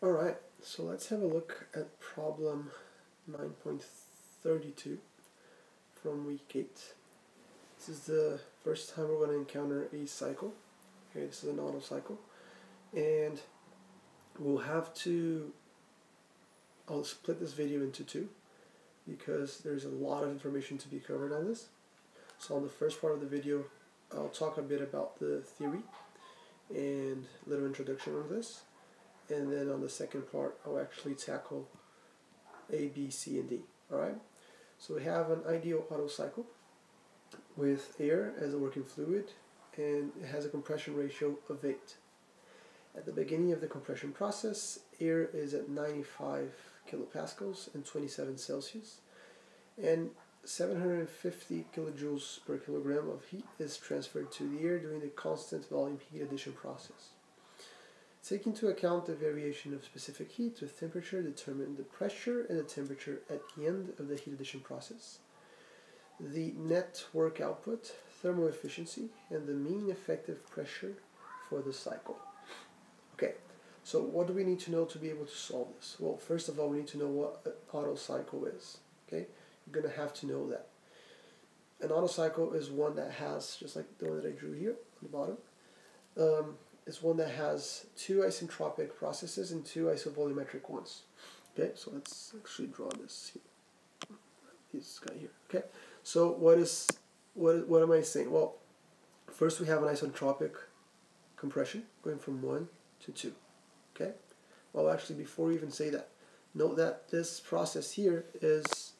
Alright, so let's have a look at problem 9.32 from week 8. This is the first time we're going to encounter a cycle. Okay, this is an Otto cycle. And we'll have to... I'll split this video into two because there's a lot of information to be covered on this. So on the first part of the video, I'll talk a bit about the theory and a little introduction on this. And then on the second part, I'll actually tackle A, B, C, and D. Alright? So we have an ideal Otto cycle with air as a working fluid, and it has a compression ratio of 8. At the beginning of the compression process, air is at 95 kilopascals and 27 Celsius, and 750 kilojoules per kilogram of heat is transferred to the air during the constant volume heat addition process. Take into account the variation of specific heat with temperature, determine the pressure and the temperature at the end of the heat addition process, the net work output, thermal efficiency, and the mean effective pressure for the cycle. Okay, so what do we need to know to be able to solve this? Well, first of all, we need to know what an Otto cycle is. Okay, you're going to have to know that. An Otto cycle is one that has, just like the one that I drew here on the bottom, it's one that has two isentropic processes and two isovolumetric ones. Okay, so let's actually draw this here. This guy here. Okay, so what am I saying? Well, first we have an isentropic compression going from 1 to 2. Okay, well actually before we even say that, note that this process here is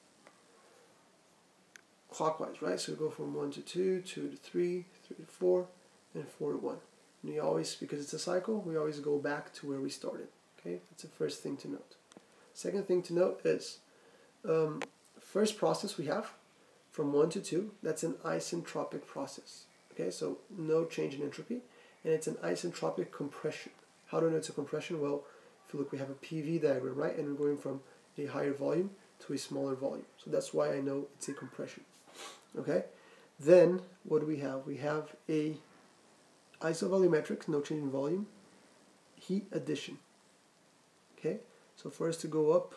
clockwise, right? So we go from 1 to 2, 2 to 3, 3 to 4, and 4 to 1. And we always, because it's a cycle, we always go back to where we started. Okay, that's the first thing to note. Second thing to note is, first process we have from 1 to 2, that's an isentropic process. Okay, so no change in entropy, and it's an isentropic compression. How do we know it's a compression? Well, if you look, we have a PV diagram, right? And we're going from a higher volume to a smaller volume. So that's why I know it's a compression. Okay, then what do we have? We have a isovolumetric, no change in volume, heat addition. Okay, so for us to go up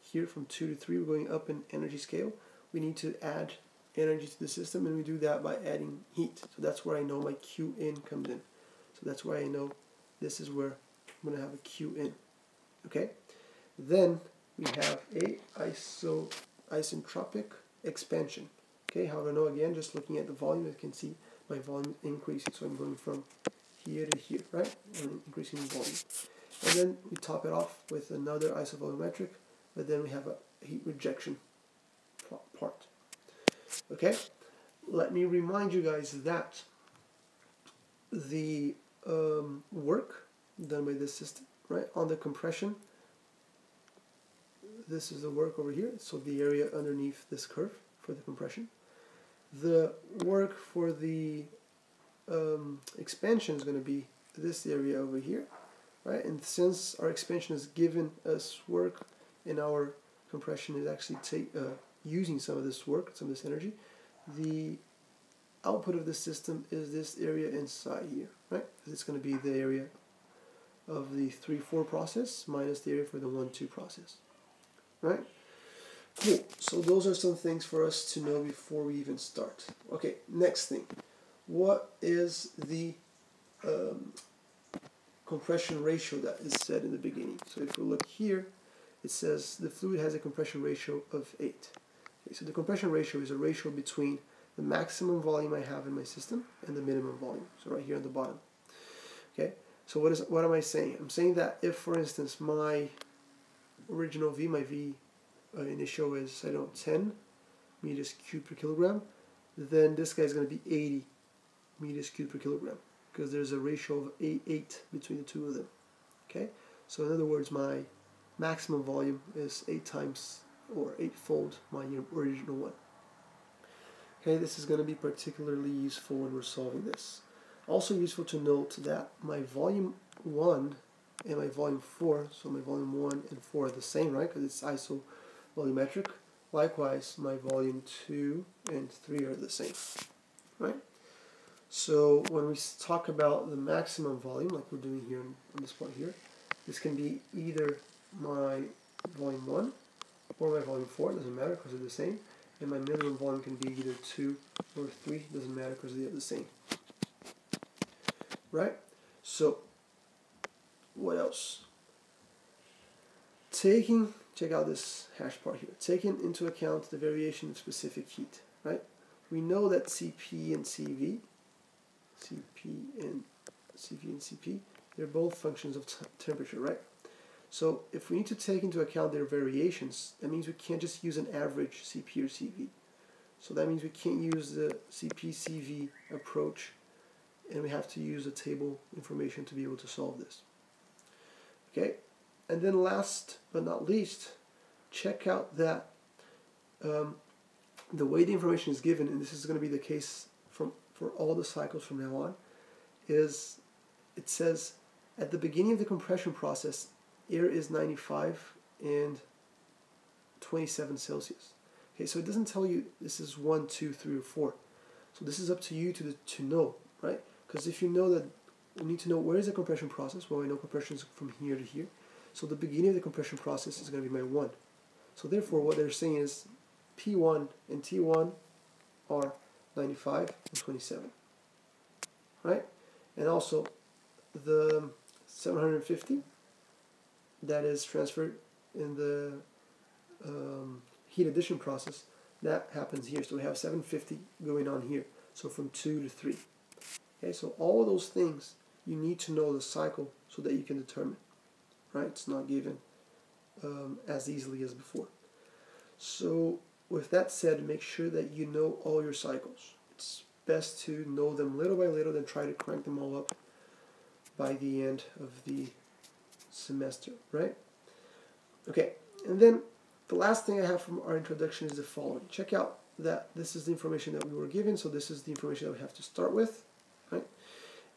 here from 2 to 3, we're going up in energy scale. We need to add energy to the system, and we do that by adding heat. So that's where I know my Q in comes in. So that's where I know this is where I'm going to have a Q in. Okay, then we have a isentropic expansion. Okay, how do I know? Again, just looking at the volume, you can see my volume increases, so I'm going from here to here, right? And increasing the volume. And then we top it off with another isovolumetric, but then we have a heat rejection part. Okay? Let me remind you guys that the work done by this system, right, on the compression, this is the work over here, so the area underneath this curve for the compression. The work for the expansion is going to be this area over here, right? And since our expansion is giving us work and our compression is actually using some of this work, some of this energy, the output of the system is this area inside here, right? It's going to be the area of the 3-4 process minus the area for the 1-2 process, right? Cool. So those are some things for us to know before we even start. Okay, next thing. What is the compression ratio that is said in the beginning? So if we look here, it says the fluid has a compression ratio of 8. Okay, so the compression ratio is a ratio between the maximum volume I have in my system and the minimum volume. So right here on the bottom. Okay, so what am I saying? I'm saying that if, for instance, my original V, my V initial is, I don't know, 10 meters cubed per kilogram, then this guy is going to be 80 meters cubed per kilogram, because there's a ratio of 8 between the two of them. Okay, so in other words, my maximum volume is 8-fold my original one. Okay, this is going to be particularly useful when we're solving this. Also useful to note that my volume 1 and my volume 4, so my volume 1 and 4 are the same, right, because it's iso volumetric. Likewise, my volume 2 and 3 are the same, right? So when we talk about the maximum volume, like we're doing here on this part here, This can be either my volume 1 or my volume 4, doesn't matter because they're the same. And my minimum volume can be either 2 or 3, doesn't matter because they're the same. Right? So, what else? Check out this hash part here, taking into account the variation of specific heat, right? We know that CP and CP, they're both functions of temperature, right? So if we need to take into account their variations, that means we can't just use an average CP or CV. So that means we can't use the CP-CV approach, and we have to use the table information to be able to solve this. Okay? And then last but not least, check out that the way the information is given, and this is going to be the case for all the cycles from now on, is it says at the beginning of the compression process, air is 95 and 27 Celsius. Okay, so it doesn't tell you this is 1, 2, 3, or 4. So this is up to you to know, right? Because if you know that, we need to know where is the compression process. Well, I know compression is from here to here. So the beginning of the compression process is going to be my 1. So therefore, what they're saying is P1 and T1 are 95 and 27. Right? And also, the 750 that is transferred in the heat addition process, that happens here. So we have 750 going on here. So from 2 to 3. Okay, so all of those things, you need to know the cycle so that you can determine. Right? It's not given as easily as before. So with that said, make sure that you know all your cycles. It's best to know them little by little than try to crank them all up by the end of the semester, right? Okay, and then the last thing I have from our introduction is the following. Check out that this is the information that we were given, so this is the information that we have to start with, right?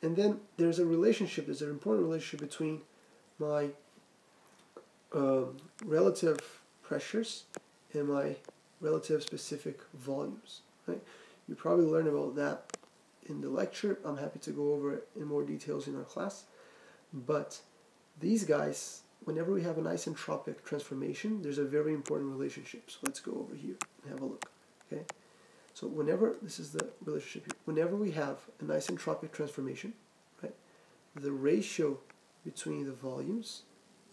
And then there's a relationship, there's an important relationship between my relative pressures and my relative specific volumes, right? You probably learned about that in the lecture. I'm happy to go over it in more details in our class. But these guys, whenever we have an isentropic transformation, there's a very important relationship. So let's go over here and have a look, okay? So whenever, this is the relationship here. Whenever we have an isentropic transformation, right, the ratio between the volumes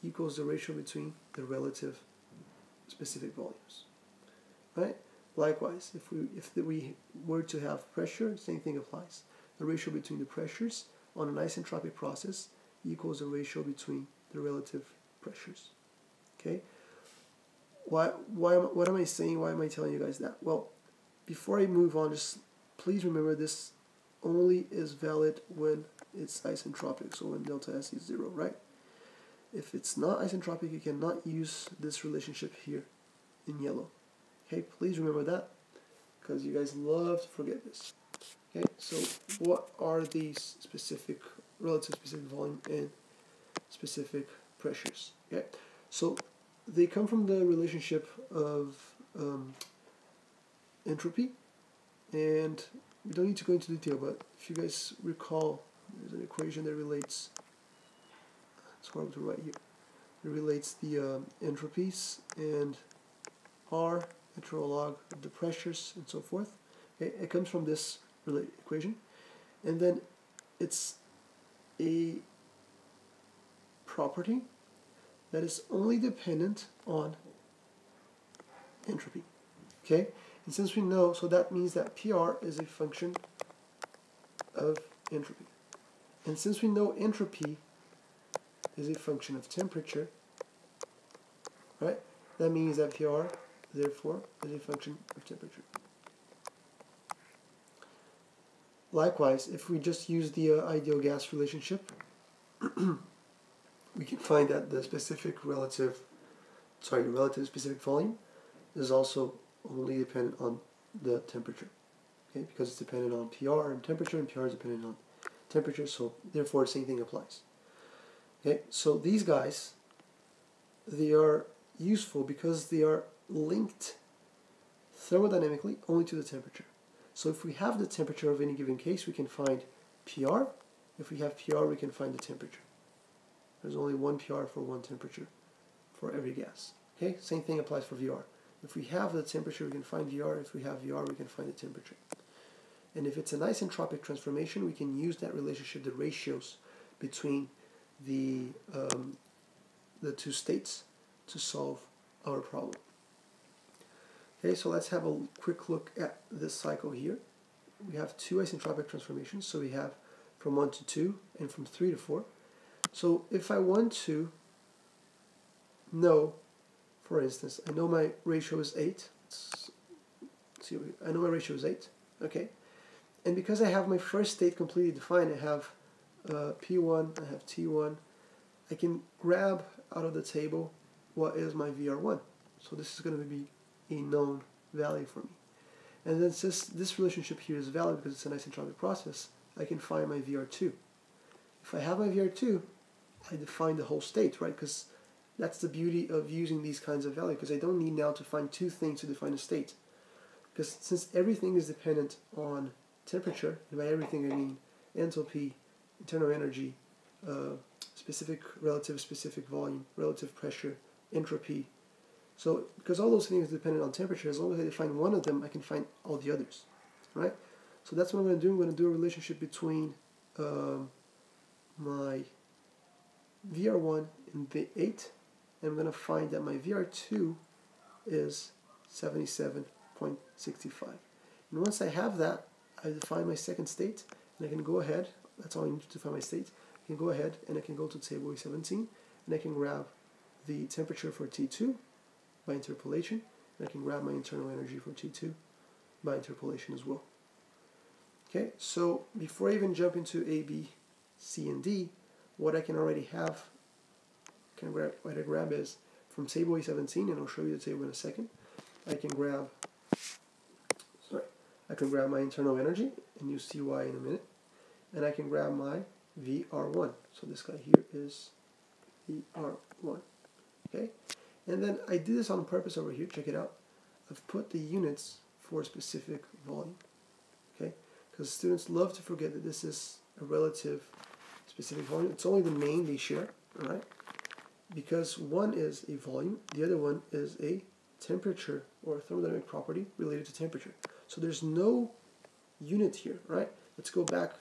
equals the ratio between the relative specific volumes, right? Likewise, if we were to have pressure, same thing applies. The ratio between the pressures on an isentropic process equals the ratio between the relative pressures, okay? What am I saying? Why am I telling you guys that? Well, before I move on, just please remember this only is valid when it's isentropic, so when delta S is 0, right? If it's not isentropic, you cannot use this relationship here in yellow. Okay, please remember that, because you guys love to forget this. Okay, so what are these specific, relative specific volume and specific pressures? Okay, so they come from the relationship of entropy, and we don't need to go into detail, but if you guys recall, there's an equation that relates, it's hard to write here, it relates the entropies and R, natural log of the pressures and so forth. Okay, it comes from this equation, and then it's a property that is only dependent on entropy. Okay, and since we know, so that means that PR is a function of entropy. And since we know entropy is a function of temperature, right, that means that PR, therefore, is a function of temperature. Likewise, if we just use the ideal gas relationship, we can find that the relative specific volume is also only dependent on the temperature. Okay, because it's dependent on PR and PR is dependent on temperature, so therefore the same thing applies. Okay, so these guys, they are useful because they are linked thermodynamically only to the temperature. So if we have the temperature of any given case, we can find PR. If we have PR, we can find the temperature. There's only one PR for one temperature for every gas. Okay, same thing applies for VR. If we have the temperature, we can find VR. If we have VR, we can find the temperature. And if it's an isentropic transformation, we can use that relationship, the ratios between the two states, to solve our problem. Okay, so let's have a quick look at this cycle here. We have two isentropic transformations, so we have from 1 to 2 and from 3 to 4. So if I want to know, for instance, I know my ratio is 8. Let's see, I know my ratio is 8. Okay, and because I have my first state completely defined, I have P1, I have T1, I can grab out of the table what is my VR1. So this is going to be a known value for me. And then since this relationship here is valid because it's an isentropic process, I can find my VR2. If I have my VR2, I define the whole state, right? Because that's the beauty of using these kinds of values, because I don't need now to find two things to define a state. Because since everything is dependent on temperature, and by everything I mean enthalpy, internal energy, specific, relative specific volume, relative pressure, entropy. So because all those things are dependent on temperature, as long as I define one of them, I can find all the others, right? So that's what I'm going to do. I'm going to do a relationship between my VR1 and the 8, and I'm going to find that my VR2 is 77.65. And once I have that, I define my second state, and I can go ahead. That's all I need to define my state. I can go ahead and I can go to Table A17, and I can grab the temperature for T2 by interpolation, and I can grab my internal energy for T2 by interpolation as well. Okay, so before I even jump into A, B, C, and D, what I can already have, what I grab is from Table A17, and I'll show you the table in a second. I can grab my internal energy, and you'll see why in a minute. And I can grab my VR1. So this guy here is VR1. Okay? And then I did this on purpose over here. Check it out. I've put the units for a specific volume. Okay? Because students love to forget that this is a relative specific volume. It's only the main they share. All right? Because one is a volume. The other one is a temperature or thermodynamic property related to temperature. So there's no unit here. Right? Let's go back.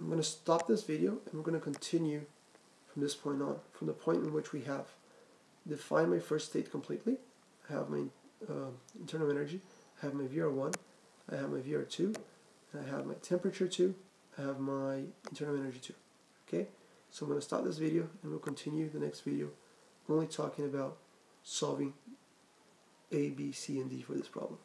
I'm going to stop this video, and we're going to continue from this point on, from the point in which we have defined my first state completely. I have my internal energy, I have my VR1, I have my VR2, and I have my temperature 2, I have my internal energy 2. Okay? So I'm going to stop this video, and we'll continue the next video only talking about solving A, B, C, and D for this problem.